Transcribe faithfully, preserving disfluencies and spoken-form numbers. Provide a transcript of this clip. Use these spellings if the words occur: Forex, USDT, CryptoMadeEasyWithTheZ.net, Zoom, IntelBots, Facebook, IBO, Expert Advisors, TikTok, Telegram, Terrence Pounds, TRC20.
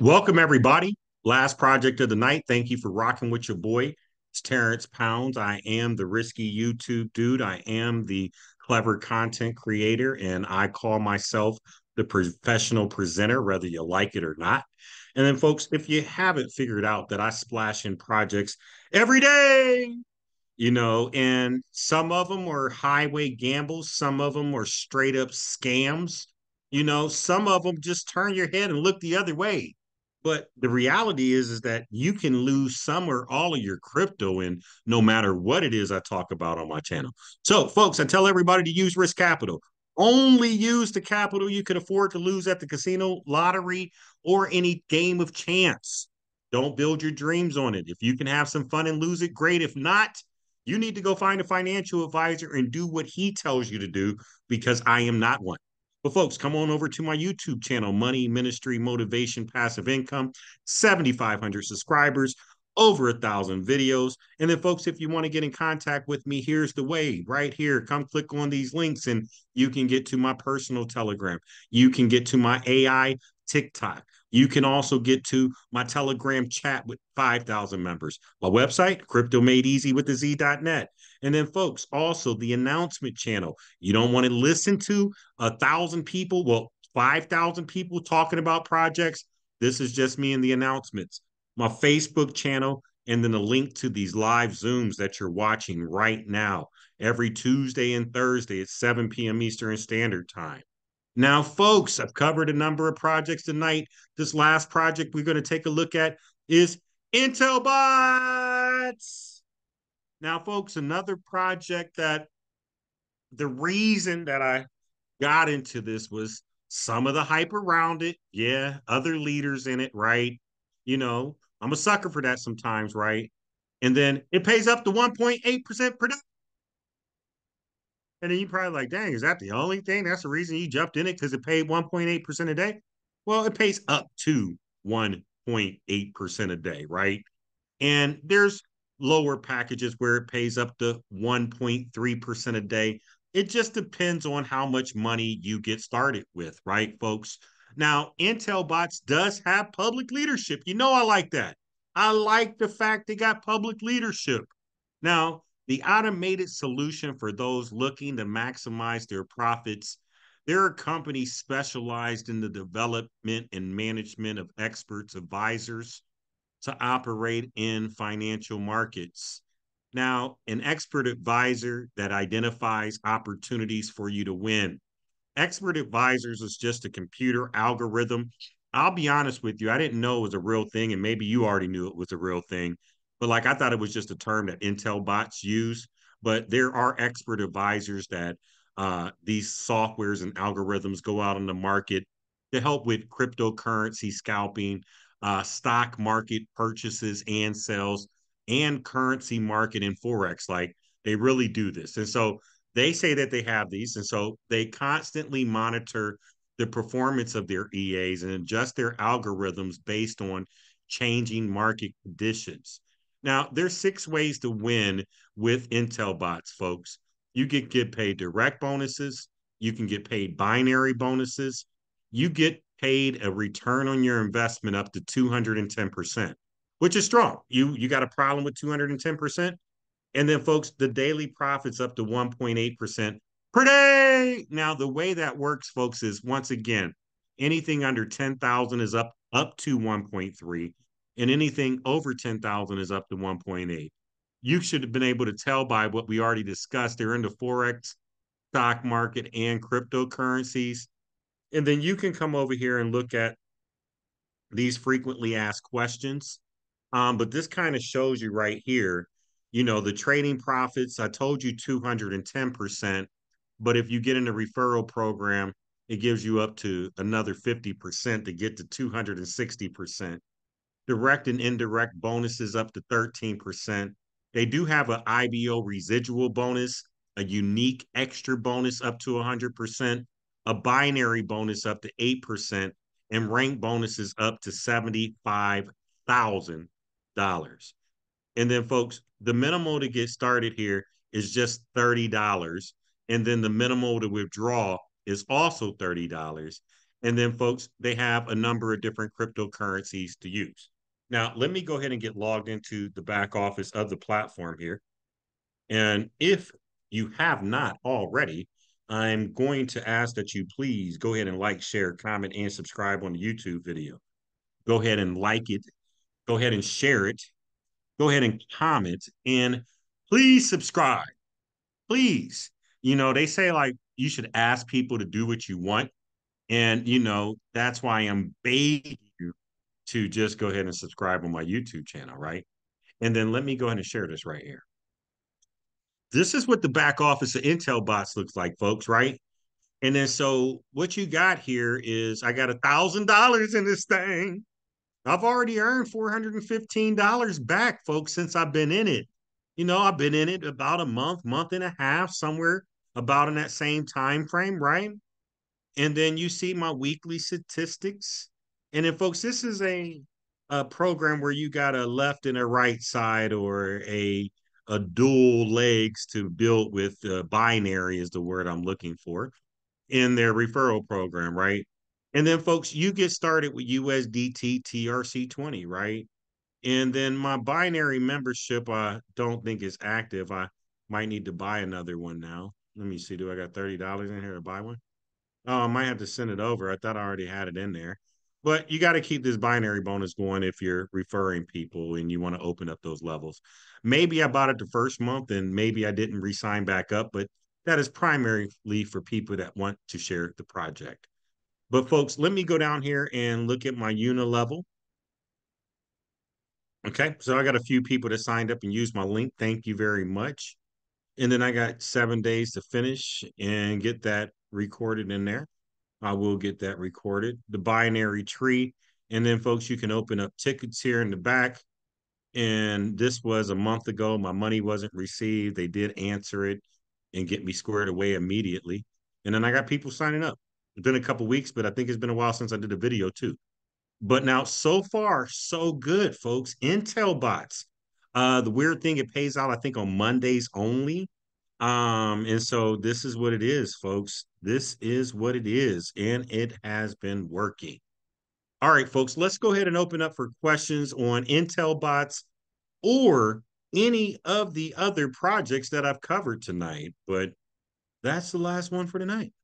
Welcome, everybody. Last project of the night. Thank you for rocking with your boy. It's Terrence Pounds. I am the risky YouTube dude. I am the clever content creator, and I call myself the professional presenter, whether you like it or not. And then, folks, if you haven't figured out that I splash in projects every day, you know, and some of them are highway gambles, some of them are straight up scams, you know, some of them just turn your head and look the other way. But the reality is, is that you can lose some or all of your crypto, and no matter what it is I talk about on my channel. So, folks, I tell everybody to use risk capital. Only use the capital you can afford to lose at the casino, lottery, or any game of chance. Don't build your dreams on it. If you can have some fun and lose it, great. If not, you need to go find a financial advisor and do what he tells you to do, because I am not one. But folks, come on over to my YouTube channel, Money, Ministry, Motivation, Passive Income, seventy-five hundred subscribers, over a thousand videos. And then folks, if you want to get in contact with me, here's the way right here. Come click on these links and you can get to my personal Telegram. You can get to my A I TikTok. You can also get to my Telegram chat with five thousand members. My website, Crypto Made Easy With The Z dot net. And then, folks, also the announcement channel. You don't want to listen to a thousand people, well, five thousand people talking about projects. This is just me and the announcements. My Facebook channel, and then a link to these live Zooms that you're watching right now every Tuesday and Thursday at seven P M Eastern Standard Time. Now, folks, I've covered a number of projects tonight. This last project we're going to take a look at is IntelBots. Now, folks, another project that the reason that I got into this was some of the hype around it. Yeah, other leaders in it, right? You know, I'm a sucker for that sometimes, right? And then it pays up to one point eight percent per day. And then you're probably like, dang, is that the only thing? That's the reason you jumped in it, because it paid one point eight percent a day? Well, it pays up to one point eight percent a day, right? And there's lower packages where it pays up to one point three percent a day. It just depends on how much money you get started with, right, folks? Now, IntelBots does have public leadership. You know I like that. I like the fact they got public leadership. Now, the automated solution for those looking to maximize their profits. There are companies specialized in the development and management of experts advisors to operate in financial markets. Now, an expert advisor that identifies opportunities for you to win. Expert Advisors is just a computer algorithm. I'll be honest with you, I didn't know it was a real thing, and maybe you already knew it was a real thing. But like, I thought it was just a term that IntelBots use, but there are expert advisors that uh, these softwares and algorithms go out on the market to help with cryptocurrency scalping, uh, stock market purchases and sales, and currency market and Forex. Like, they really do this. And so they say that they have these. And so they constantly monitor the performance of their E As and adjust their algorithms based on changing market conditions. Now, there's six ways to win with IntelBots, folks. You can get paid direct bonuses. You can get paid binary bonuses. You get paid a return on your investment up to two hundred ten percent, which is strong. You, you got a problem with two hundred ten percent? And then, folks, the daily profits up to one point eight percent per day. Now, the way that works, folks, is, once again, anything under ten thousand is up, up to one point three. And anything over ten thousand is up to one point eight. You should have been able to tell by what we already discussed. They're into Forex, stock market, and cryptocurrencies. And then you can come over here and look at these frequently asked questions. Um, but this kind of shows you right here, you know, the trading profits. I told you two hundred ten percent, but if you get in a referral program, it gives you up to another fifty percent to get to two hundred sixty percent. Direct and indirect bonuses up to thirteen percent. They do have an I B O residual bonus, a unique extra bonus up to one hundred percent, a binary bonus up to eight percent, and rank bonuses up to seventy-five thousand dollars. And then, folks, the minimal to get started here is just thirty dollars. And then the minimal to withdraw is also thirty dollars. And then folks, they have a number of different cryptocurrencies to use. Now, let me go ahead and get logged into the back office of the platform here. And if you have not already, I'm going to ask that you please go ahead and like, share, comment, and subscribe on the YouTube video. Go ahead and like it. Go ahead and share it. Go ahead and comment, and please subscribe. Please. You know, they say, like, you should ask people to do what you want. And, you know, that's why I'm begging you to just go ahead and subscribe on my YouTube channel, right? And then let me go ahead and share this right here. This is what the back office of IntelBots looks like, folks, right? And then so what you got here is I got one thousand dollars in this thing. I've already earned four hundred fifteen dollars back, folks, since I've been in it. You know, I've been in it about a month, month and a half, somewhere about in that same time frame, right? And then you see my weekly statistics. And then, folks, this is a, a program where you got a left and a right side, or a a dual legs to build with. Uh, binary is the word I'm looking for in their referral program, right? And then, folks, you get started with U S D T T R C twenty, right? And then my binary membership, I don't think is active. I might need to buy another one now. Let me see, do I got thirty dollars in here to buy one? Oh, I might have to send it over. I thought I already had it in there. But you got to keep this binary bonus going if you're referring people and you want to open up those levels. Maybe I bought it the first month and maybe I didn't re-sign back up, but that is primarily for people that want to share the project. But folks, let me go down here and look at my Una level. Okay, so I got a few people that signed up and used my link. Thank you very much. And then I got seven days to finish and get that recorded in there. I will get that recorded, the binary tree. And then folks, you can open up tickets here in the back. And this was a month ago. My money wasn't received. They did answer it and get me squared away immediately. And then I got people signing up. It's been a couple of weeks, but I think it's been a while since I did a video too. But now, so far, so good, folks. IntelBots. Uh, the weird thing, it pays out, I think, on Mondays only. Um, and so this is what it is, folks. This is what it is, and it has been working. All right, folks, let's go ahead and open up for questions on IntelBots or any of the other projects that I've covered tonight. But that's the last one for tonight.